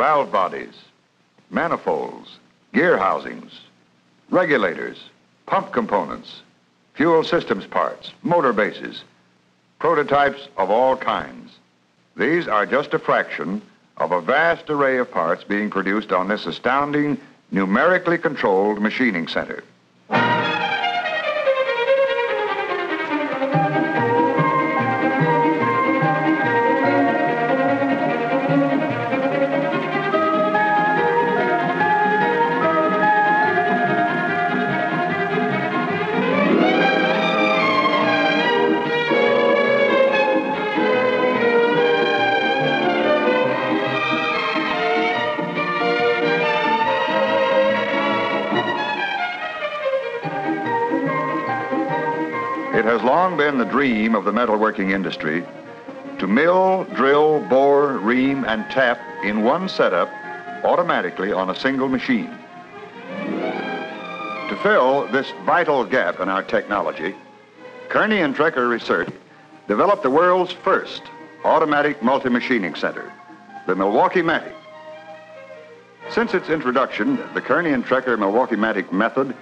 valve bodies, manifolds, gear housings, regulators, pump components, fuel systems parts, motor bases, prototypes of all kinds. These are just a fraction of a vast array of parts being produced on this astounding, numerically controlled machining center. It has long been the dream of the metalworking industry to mill, drill, bore, ream, and tap in one setup automatically on a single machine. To fill this vital gap in our technology, Kearney and Trecker Research developed the world's first automatic multi-machining center, the Milwaukee Matic. Since its introduction, the Kearney and Trecker Milwaukee Matic method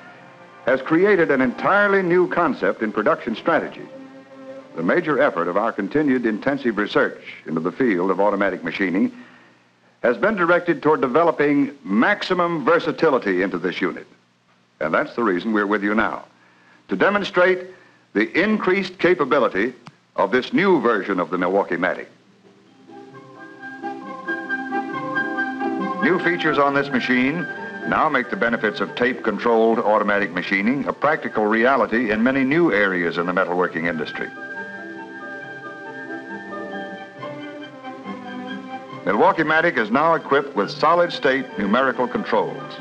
has created an entirely new concept in production strategy. The major effort of our continued intensive research into the field of automatic machining has been directed toward developing maximum versatility into this unit. And that's the reason we're with you now, to demonstrate the increased capability of this new version of the Milwaukee Matic. New features on this machine now make the benefits of tape-controlled automatic machining a practical reality in many new areas in the metalworking industry. Milwaukee Matic is now equipped with solid-state numerical controls,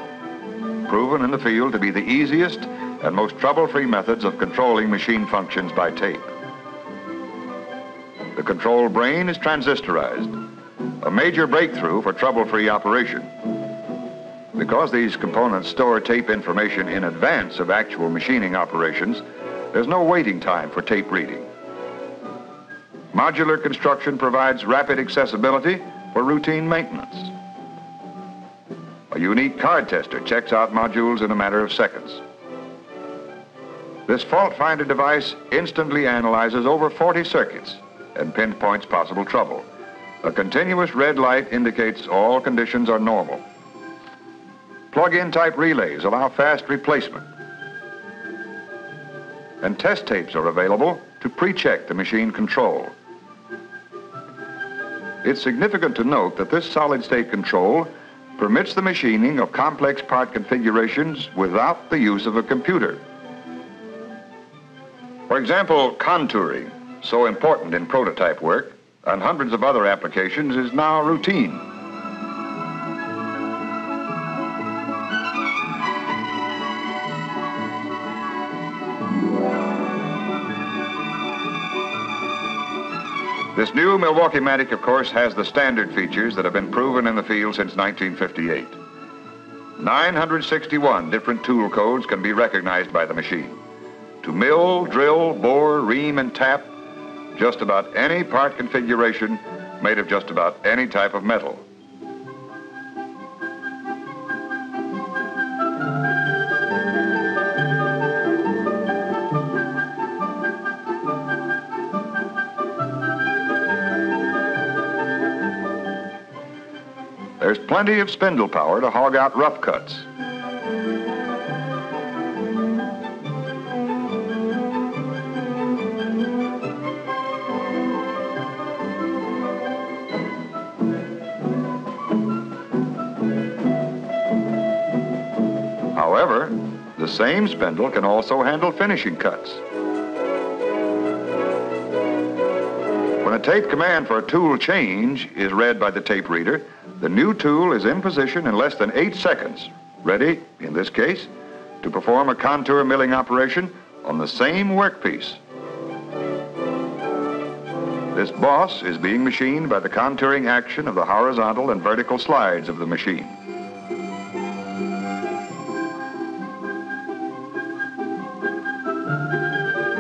proven in the field to be the easiest and most trouble-free methods of controlling machine functions by tape. The control brain is transistorized, a major breakthrough for trouble-free operation. Because these components store tape information in advance of actual machining operations, there's no waiting time for tape reading. Modular construction provides rapid accessibility for routine maintenance. A unique card tester checks out modules in a matter of seconds. This fault finder device instantly analyzes over 40 circuits and pinpoints possible trouble. A continuous red light indicates all conditions are normal. Plug-in type relays allow fast replacement. And test tapes are available to pre-check the machine control. It's significant to note that this solid-state control permits the machining of complex part configurations without the use of a computer. For example, contouring, so important in prototype work, and hundreds of other applications, is now routine. This new Milwaukee Matic, of course, has the standard features that have been proven in the field since 1958. 961 different tool codes can be recognized by the machine. To mill, drill, bore, ream, and tap just about any part configuration made of just about any type of metal. There's plenty of spindle power to hog out rough cuts. However, the same spindle can also handle finishing cuts. When a tape command for a tool change is read by the tape reader, the new tool is in position in less than 8 seconds, ready, in this case, to perform a contour milling operation on the same workpiece. This boss is being machined by the contouring action of the horizontal and vertical slides of the machine.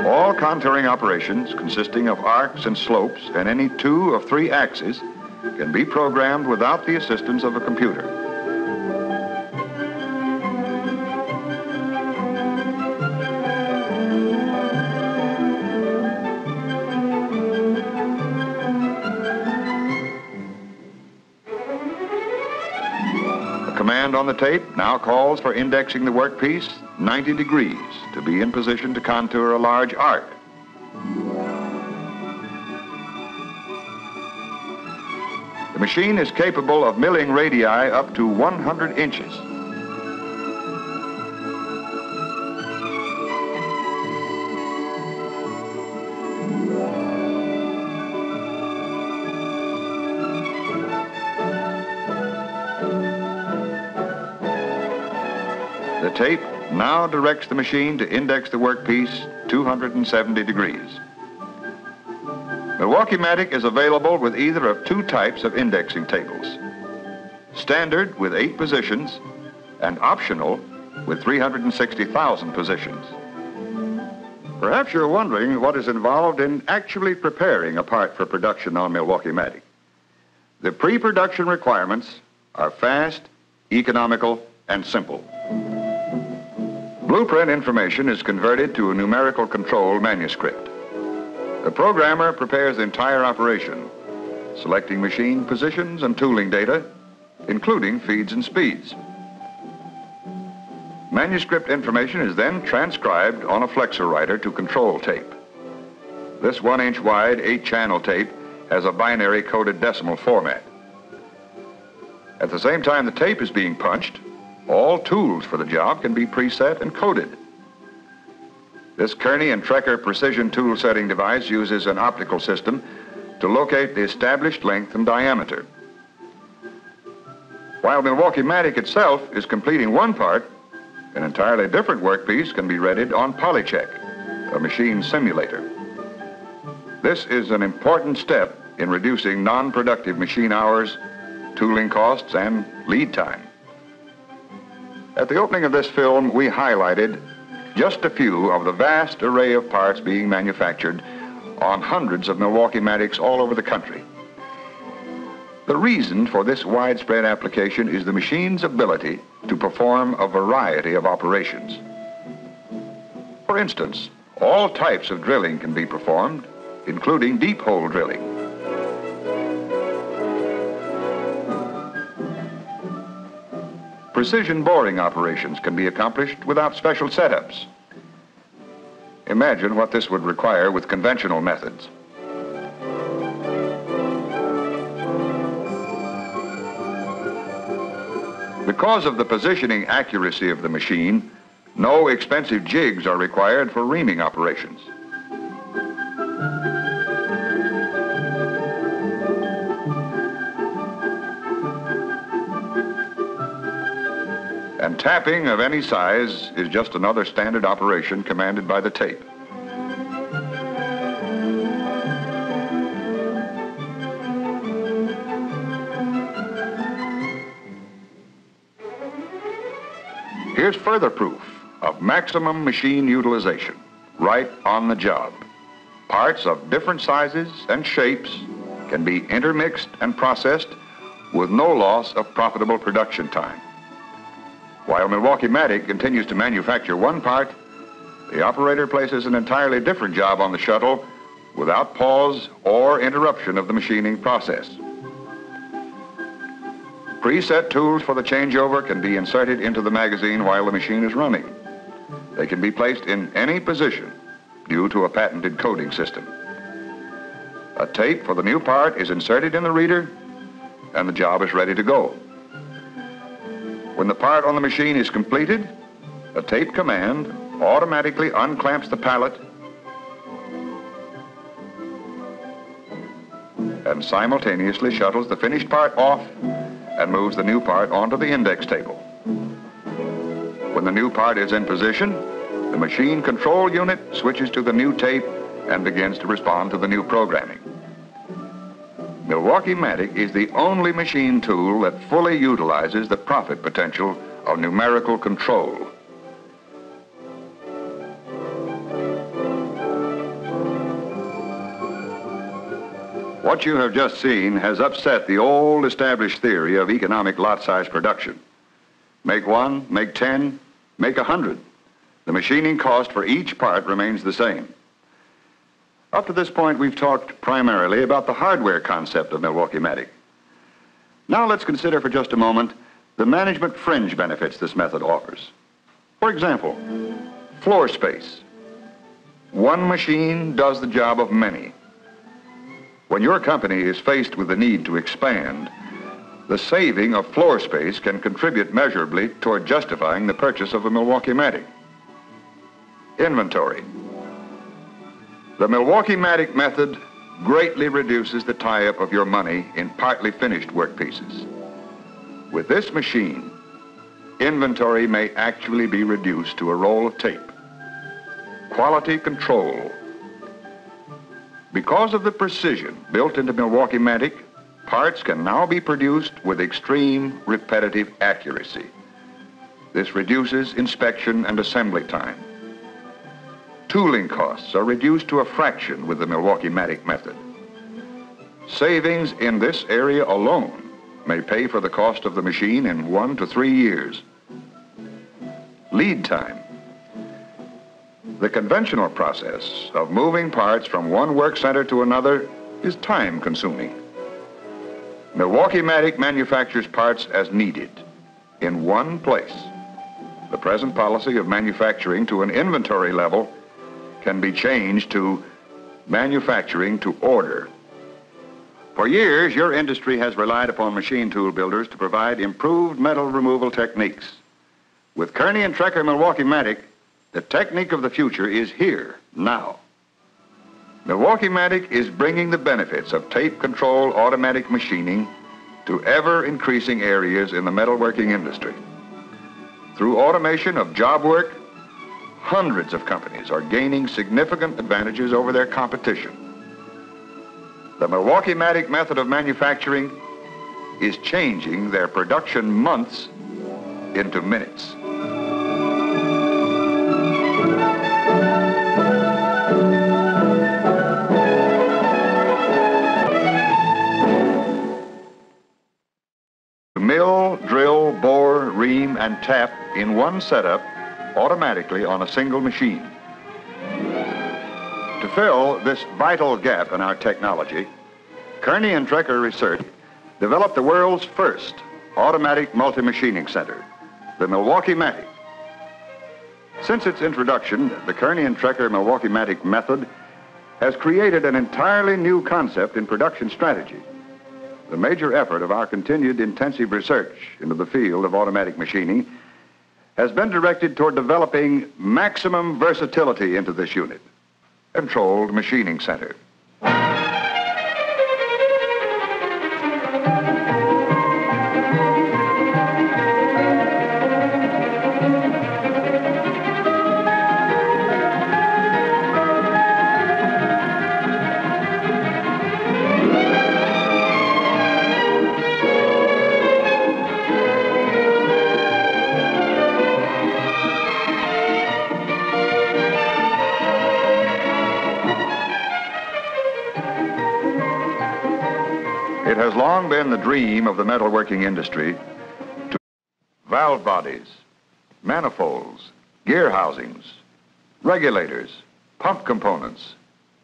All contouring operations, consisting of arcs and slopes and any two of 3 axes, can be programmed without the assistance of a computer. The command on the tape now calls for indexing the workpiece 90 degrees to be in position to contour a large arc. The machine is capable of milling radii up to 100 inches. The tape now directs the machine to index the workpiece 270 degrees. Milwaukee Matic is available with either of two types of indexing tables. Standard with 8 positions and optional with 360,000 positions. Perhaps you're wondering what is involved in actually preparing a part for production on Milwaukee Matic. The pre-production requirements are fast, economical, and simple. Blueprint information is converted to a numerical control manuscript. The programmer prepares the entire operation, selecting machine positions and tooling data, including feeds and speeds. Manuscript information is then transcribed on a flexor writer to control tape. This 1-inch wide 8-channel tape has a binary coded decimal format. At the same time the tape is being punched, all tools for the job can be preset and coded. This Kearney and Trecker precision tool setting device uses an optical system to locate the established length and diameter. While Milwaukee Matic itself is completing one part, an entirely different workpiece can be readied on Polycheck, a machine simulator. This is an important step in reducing non-productive machine hours, tooling costs, and lead time. At the opening of this film, we highlighted just a few of the vast array of parts being manufactured on hundreds of Milwaukee Matics all over the country. The reason for this widespread application is the machine's ability to perform a variety of operations. For instance, all types of drilling can be performed, including deep hole drilling. Precision boring operations can be accomplished without special setups. Imagine what this would require with conventional methods. Because of the positioning accuracy of the machine, no expensive jigs are required for reaming operations. And tapping of any size is just another standard operation commanded by the tape. Here's further proof of maximum machine utilization, right on the job. Parts of different sizes and shapes can be intermixed and processed with no loss of profitable production time. While Milwaukee Matic continues to manufacture one part, the operator places an entirely different job on the shuttle without pause or interruption of the machining process. Preset tools for the changeover can be inserted into the magazine while the machine is running. They can be placed in any position due to a patented coding system. A tape for the new part is inserted in the reader, and the job is ready to go. When the part on the machine is completed, a tape command automatically unclamps the pallet and simultaneously shuttles the finished part off and moves the new part onto the index table. When the new part is in position, the machine control unit switches to the new tape and begins to respond to the new programming. Milwaukee Matic is the only machine tool that fully utilizes the profit potential of numerical control. What you have just seen has upset the old established theory of economic lot size production. Make one, make 10, make 100. The machining cost for each part remains the same. Up to this point, we've talked primarily about the hardware concept of Milwaukee Matic. Now let's consider for just a moment the management fringe benefits this method offers. For example, floor space. One machine does the job of many. When your company is faced with the need to expand, the saving of floor space can contribute measurably toward justifying the purchase of a Milwaukee Matic. Inventory. The Milwaukee Matic method greatly reduces the tie-up of your money in partly finished workpieces. With this machine, inventory may actually be reduced to a roll of tape. Quality control. Because of the precision built into Milwaukee Matic, parts can now be produced with extreme repetitive accuracy. This reduces inspection and assembly time. Tooling costs are reduced to a fraction with the Milwaukee Matic method. Savings in this area alone may pay for the cost of the machine in 1 to 3 years. Lead time. The conventional process of moving parts from one work center to another is time-consuming. Milwaukee Matic manufactures parts as needed in one place. The present policy of manufacturing to an inventory level can be changed to manufacturing to order. For years, your industry has relied upon machine tool builders to provide improved metal removal techniques. With Kearney and Trecker Milwaukee Matic, the technique of the future is here, now. Milwaukee Matic is bringing the benefits of tape-control automatic machining to ever-increasing areas in the metalworking industry. Through automation of job work, hundreds of companies are gaining significant advantages over their competition. The Milwaukee Matic method of manufacturing is changing their production months into minutes. And tap in one setup automatically on a single machine. To fill this vital gap in our technology, Kearney and Trecker Research developed the world's first automatic multi-machining center, the Milwaukee Matic. Since its introduction, the Kearney and Trecker Milwaukee Matic method has created an entirely new concept in production strategy. The major effort of our continued intensive research into the field of automatic machining has been directed toward developing maximum versatility into this unit, controlled machining center. It has long been the dream of the metalworking industry to valve bodies, manifolds, gear housings, regulators, pump components,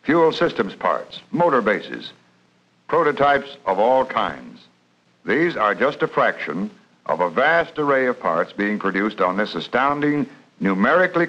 fuel systems parts, motor bases, prototypes of all kinds. These are just a fraction of a vast array of parts being produced on this astounding, numerically